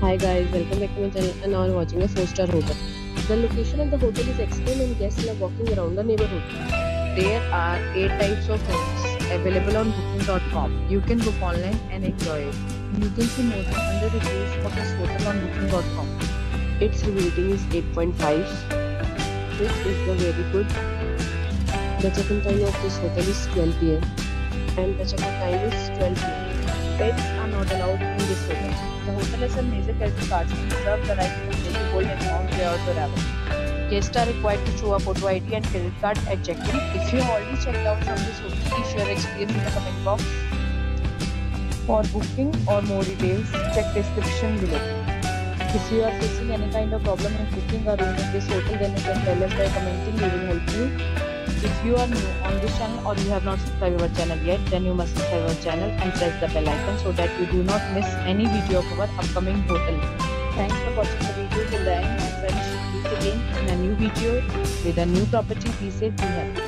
Hi guys, welcome back to my channel and now I'm watching a 4-star hotel. The location of the hotel is excellent and guests love walking around the neighborhood. There are 8 types of homes available on booking.com. You can book online and enjoy it. You can see more than 100 reviews of this hotel on booking.com. Its rating is 8.5, which is very good. The check-in time of this hotel is 12 PM and the check-out time is 12 PM. Pets are not allowed in this hotel. The hotel has a major credit card and reserves the right to take the gold amount prior to arrival. Guests are required to show a photo ID and credit card at check-in. If you have already checked out from this hotel, please share your experience in the comment box. For booking or more details, check description below. If you are facing any kind of problem in booking a room in this hotel, then you can tell us by commenting. We will help you. If you are new on this channel or you have not subscribed our channel yet, then you must subscribe our channel and press the bell icon so that you do not miss any video of our upcoming hotel. Thanks for watching the video till the end. My friends, meet again in a new video with a new property. Be safe, be happy.